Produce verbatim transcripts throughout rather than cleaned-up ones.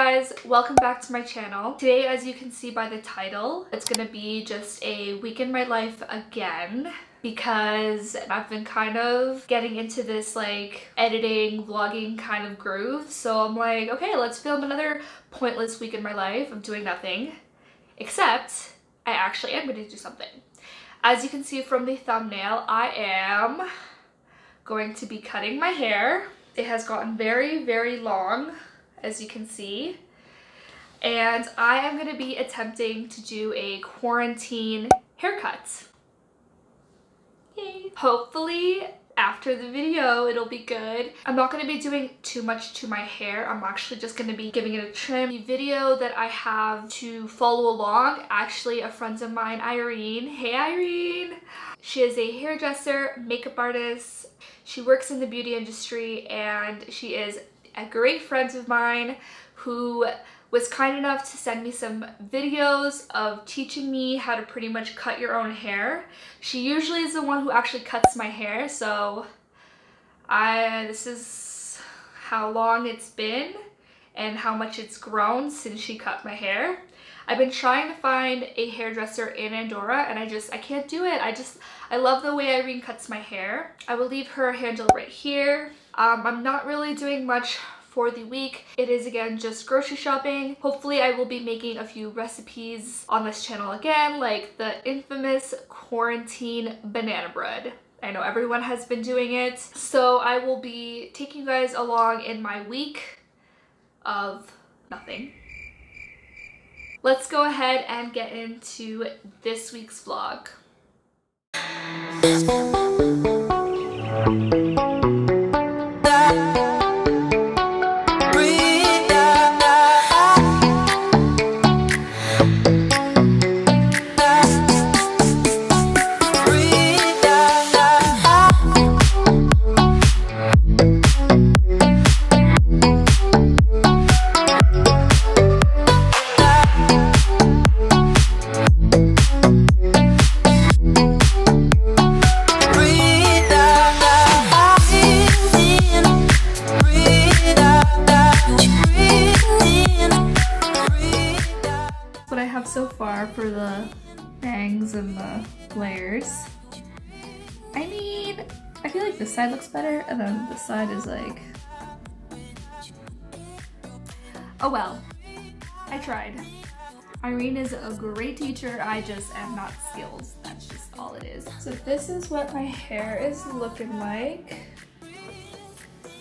guys, welcome back to my channel. Today, as you can see by the title, it's gonna be just a week in my life again, because I've been kind of getting into this like editing, vlogging kind of groove. So I'm like, okay, let's film another pointless week in my life. I'm doing nothing, except I actually am gonna do something. As you can see from the thumbnail, I am going to be cutting my hair. It has gotten very, very long, as you can see. And I am going to be attempting to do a quarantine haircut. Yay. Hopefully after the video it'll be good. I'm not going to be doing too much to my hair. I'm actually just going to be giving it a trim. The video that I have to follow along, actually a friend of mine, Irene. Hey Irene! She is a hairdresser, makeup artist. She works in the beauty industry and she is a great friend of mine who was kind enough to send me some videos of teaching me how to pretty much cut your own hair. She usually is the one who actually cuts my hair, so I this is how long it's been and how much it's grown since she cut my hair. I've been trying to find a hairdresser in Andorra and I just, I can't do it. I just, I love the way Irene cuts my hair. I will leave her handle right here. Um, I'm not really doing much for the week. It is again just grocery shopping. Hopefully I will be making a few recipes on this channel again, like the infamous quarantine banana bread. I know everyone has been doing it. So I will be taking you guys along in my week of nothing. Let's go ahead and get into this week's vlog. So far for the bangs and the layers. I mean, I feel like this side looks better and then this side is like, oh well, I tried. Irene is a great teacher, I just am not skilled, that's just all it is. So this is what my hair is looking like.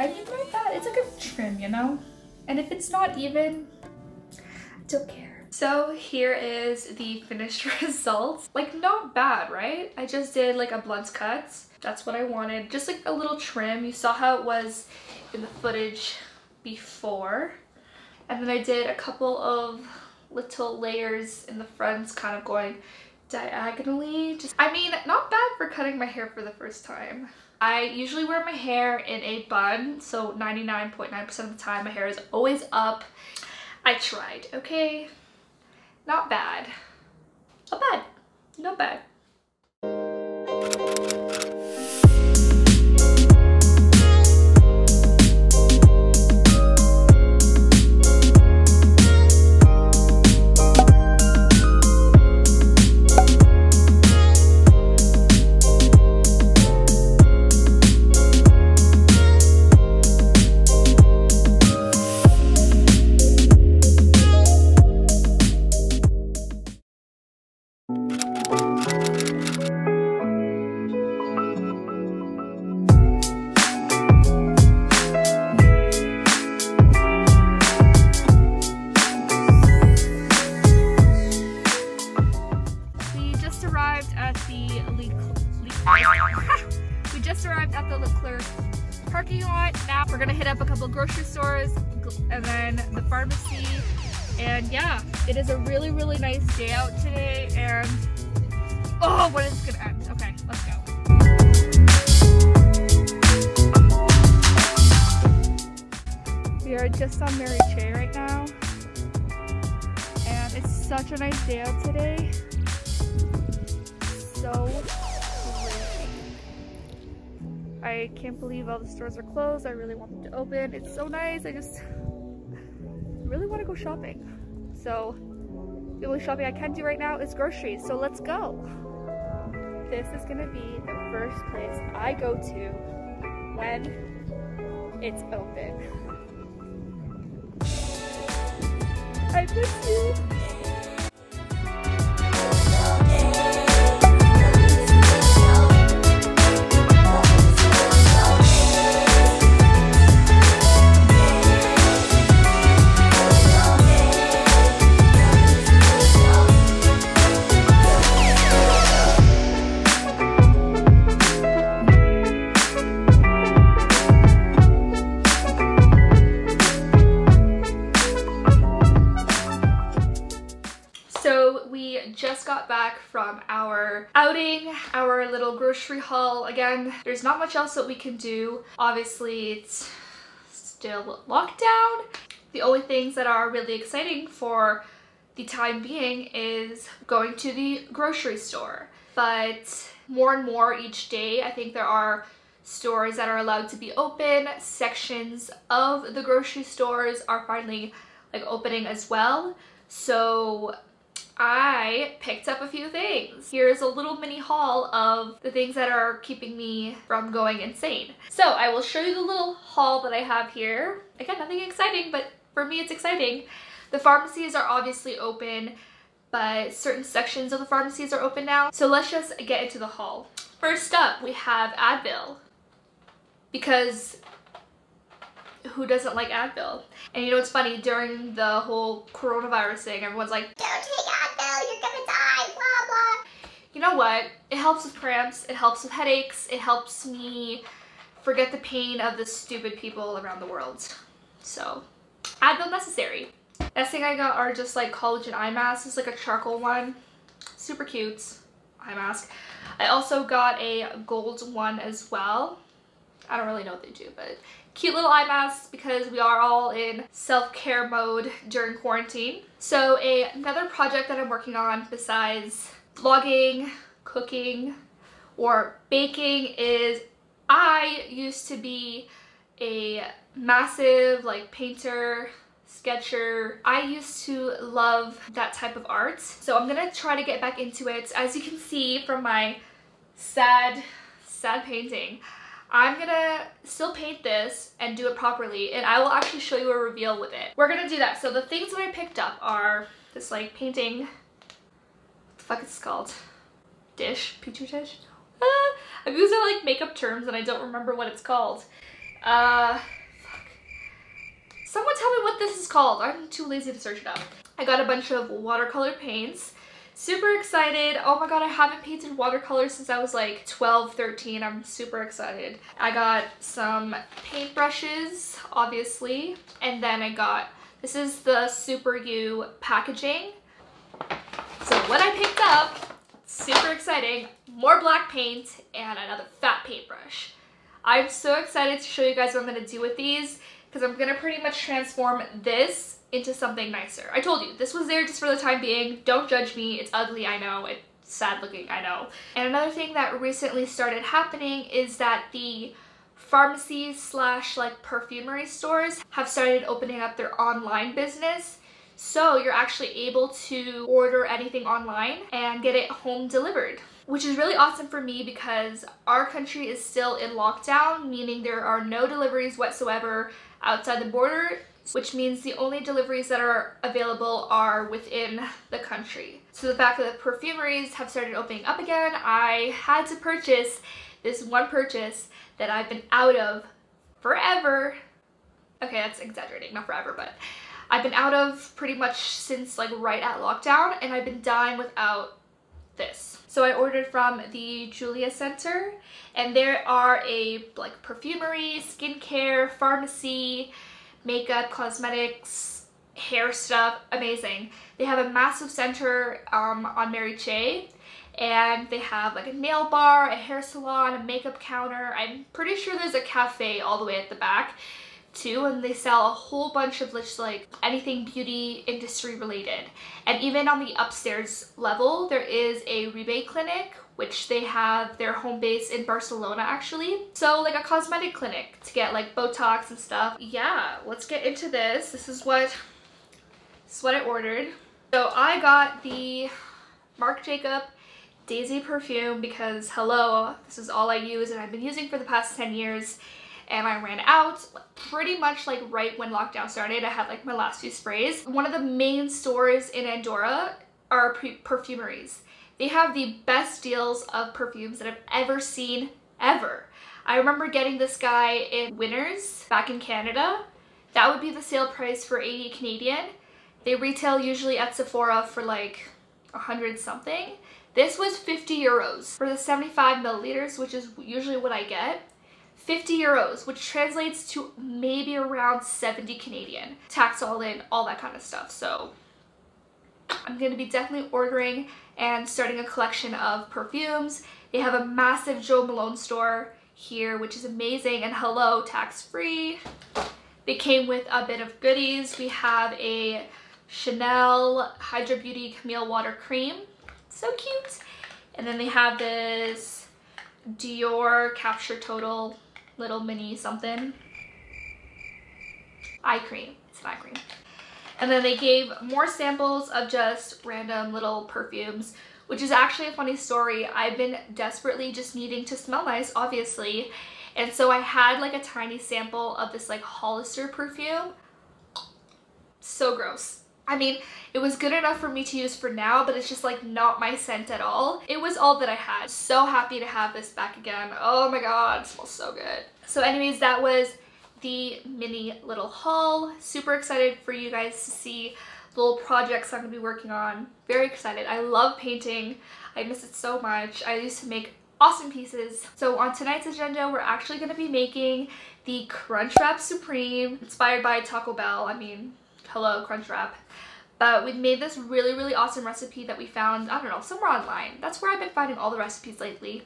I mean, like that, it's a good trim, you know? And if it's not even, I don't care. So here is the finished results. Like, not bad, right? I just did like a blunt cut. That's what I wanted. Just like a little trim. You saw how it was in the footage before. And then I did a couple of little layers in the front, kind of going diagonally. Just, I mean, not bad for cutting my hair for the first time. I usually wear my hair in a bun, so ninety-nine point nine percent of the time my hair is always up. I tried, okay? Not bad. Not bad. Not bad. We just arrived at the Leclerc parking lot. Now we're gonna hit up a couple grocery stores and then the pharmacy. And yeah, it is a really, really nice day out today. And oh, when is it gonna end? Okay, let's go. We are just on Mary Che right now. And it's such a nice day out today. So I can't believe all the stores are closed. I really want them to open. It's so nice. I just really want to go shopping. So the only shopping I can do right now is groceries, so let's go. This is gonna be the first place I go to when it's open. I miss you. From our outing, our little grocery haul. Again, there's not much else that we can do. Obviously, it's still lockdown. The only things that are really exciting for the time being is going to the grocery store. But more and more each day, I think there are stores that are allowed to be open. Sections of the grocery stores are finally like opening as well. So I picked up a few things. Here's a little mini haul of the things that are keeping me from going insane. So I will show you the little haul that I have here. Again, nothing exciting, but for me it's exciting. The pharmacies are obviously open, but certain sections of the pharmacies are open now. So let's just get into the haul. First up, we have Advil. Because who doesn't like Advil? And you know what's funny? During the whole coronavirus thing, everyone's like, don't take Advil, you're gonna die, blah, blah. You know what? It helps with cramps, it helps with headaches, it helps me forget the pain of the stupid people around the world. So, Advil necessary. Next thing I got are just like collagen eye masks. It's like a charcoal one. Super cute eye mask. I also got a gold one as well. I don't really know what they do, but cute little eye masks because we are all in self-care mode during quarantine. So a, another project that I'm working on besides vlogging, cooking, or baking is I used to be a massive like painter, sketcher. I used to love that type of art. So I'm gonna try to get back into it. As you can see from my sad, sad painting, I'm gonna still paint this and do it properly, and I will actually show you a reveal with it. We're gonna do that. So the things that I picked up are this like painting, what the fuck is it called? Dish? Petri dish? Ah, I'm using like makeup terms and I don't remember what it's called. Uh, fuck. Someone tell me what this is called. I'm too lazy to search it up. I got a bunch of watercolor paints. Super excited. Oh my god, I haven't painted watercolors since I was like twelve, thirteen. I'm super excited. I got some paintbrushes, obviously. And then I got, this is the Super U packaging. So what I picked up, super exciting, more black paint and another fat paintbrush. I'm so excited to show you guys what I'm going to do with these because I'm going to pretty much transform this into something nicer. I told you, this was there just for the time being. Don't judge me, it's ugly, I know, it's sad looking, I know. And another thing that recently started happening is that the pharmacies slash like perfumery stores have started opening up their online business. So you're actually able to order anything online and get it home delivered, which is really awesome for me because our country is still in lockdown, meaning there are no deliveries whatsoever outside the border, which means the only deliveries that are available are within the country. So the fact that the perfumeries have started opening up again, I had to purchase this one purchase that I've been out of forever. Okay, that's exaggerating, not forever, but I've been out of pretty much since like right at lockdown, and I've been dying without this. So I ordered from the Julia Center, and there are a like perfumery, skincare, pharmacy, makeup, cosmetics, hair stuff, amazing. They have a massive center um, on Mary Che, and they have like a nail bar, a hair salon, a makeup counter. I'm pretty sure there's a cafe all the way at the back too, and they sell a whole bunch of just like anything beauty industry related. And even on the upstairs level, there is a rebate clinic, which they have their home base in Barcelona actually. So like a cosmetic clinic to get like Botox and stuff. Yeah, let's get into this. This is what It's what I ordered. So I got the Marc Jacobs Daisy perfume because, hello, this is all I use and I've been using for the past ten years, and I ran out pretty much like right when lockdown started. I had like my last few sprays. One of the main stores in Andorra are perfumeries. They have the best deals of perfumes that I've ever seen, ever. I remember getting this guy in Winners back in Canada. That would be the sale price for eighty Canadian. They retail usually at Sephora for like a hundred something. This was fifty euros for the seventy-five milliliters, which is usually what I get. fifty euros, which translates to maybe around seventy Canadian. Tax all in, all that kind of stuff. So I'm going to be definitely ordering and starting a collection of perfumes. They have a massive Jo Malone store here, which is amazing. And hello, tax-free. They came with a bit of goodies. We have a Chanel Hydra Beauty Camille Water Cream. So cute. And then they have this Dior Capture Total little mini something eye cream. It's an eye cream. And then they gave more samples of just random little perfumes, which is actually a funny story. I've been desperately just needing to smell nice, obviously, and so I had like a tiny sample of this like Hollister perfume. So gross. I mean, it was good enough for me to use for now, but it's just like not my scent at all. It was all that I had. So happy to have this back again. Oh my god, it smells so good. So anyways, that was the mini little haul. Super excited for you guys to see little projects I'm gonna be working on. Very excited. I love painting. I miss it so much. I used to make awesome pieces. So on tonight's agenda, we're actually gonna be making the Crunchwrap Supreme, inspired by Taco Bell. I mean, hello, Crunchwrap. But we've made this really, really awesome recipe that we found, I don't know, somewhere online. That's where I've been finding all the recipes lately.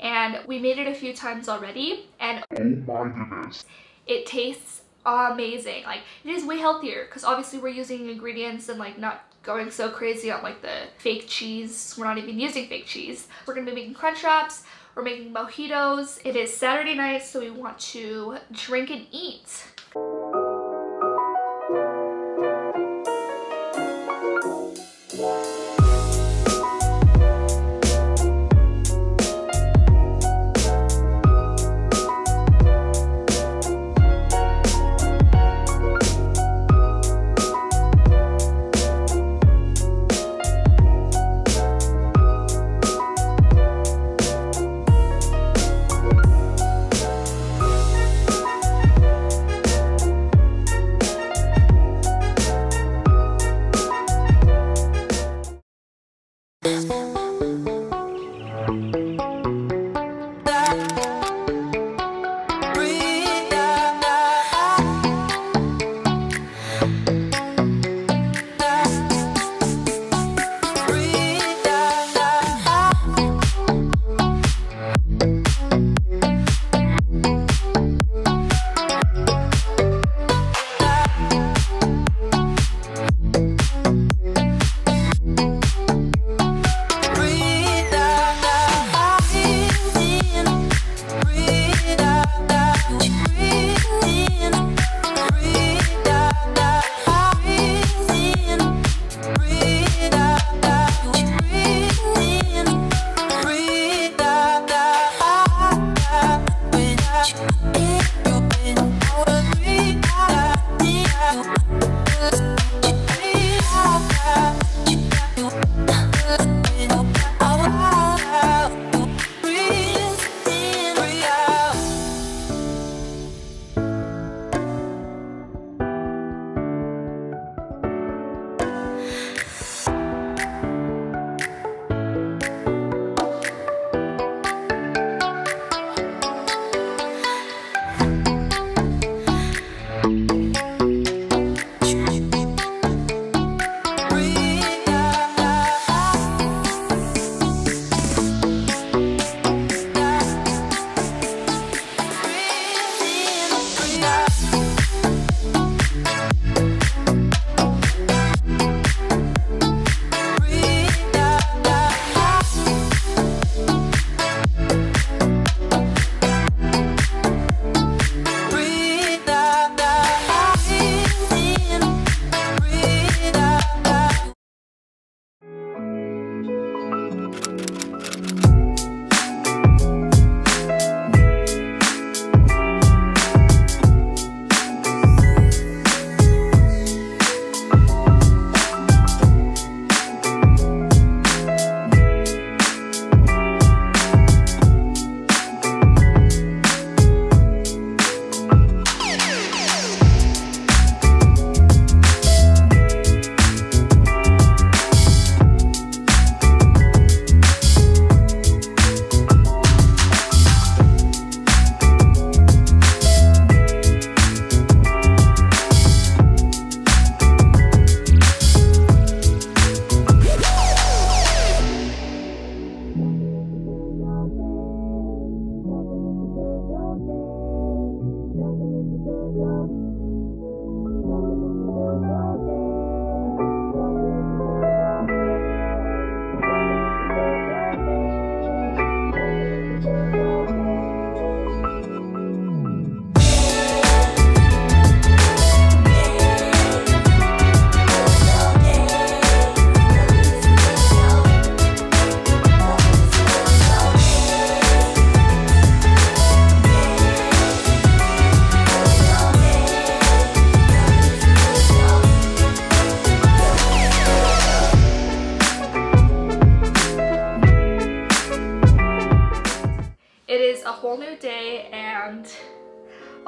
And we made it a few times already, and oh my goodness, it tastes amazing. Like, it is way healthier because obviously we're using ingredients and like not going so crazy on like the fake cheese. We're not even using fake cheese. We're gonna be making crunch wraps. We're making mojitos. It is Saturday night, so we want to drink and eat.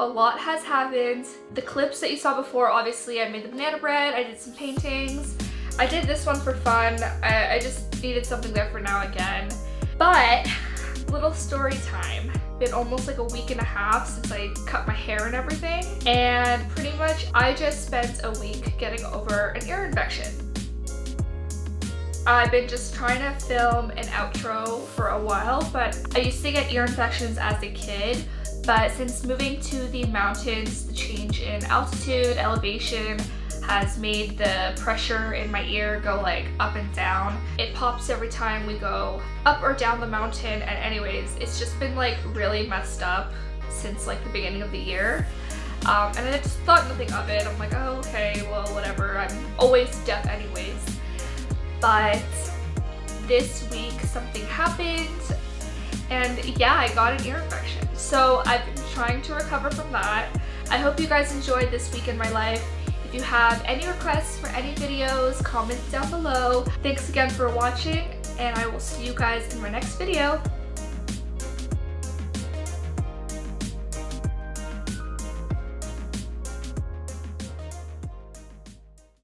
A lot has happened. The clips that you saw before, obviously I made the banana bread, I did some paintings. I did this one for fun. I, I just needed something there for now again. But, little story time. Been almost like a week and a half since I cut my hair and everything. And pretty much I just spent a week getting over an ear infection. I've been just trying to film an outro for a while, but I used to get ear infections as a kid. But since moving to the mountains, the change in altitude, elevation has made the pressure in my ear go like up and down. It pops every time we go up or down the mountain, and anyways, it's just been like really messed up since like the beginning of the year. Um, and I just thought nothing of it. I'm like, oh, okay, well, whatever. I'm always deaf anyways. But this week something happened. And yeah, I got an ear infection. So I've been trying to recover from that. I hope you guys enjoyed this week in my life. If you have any requests for any videos, comment down below. Thanks again for watching, and I will see you guys in my next video.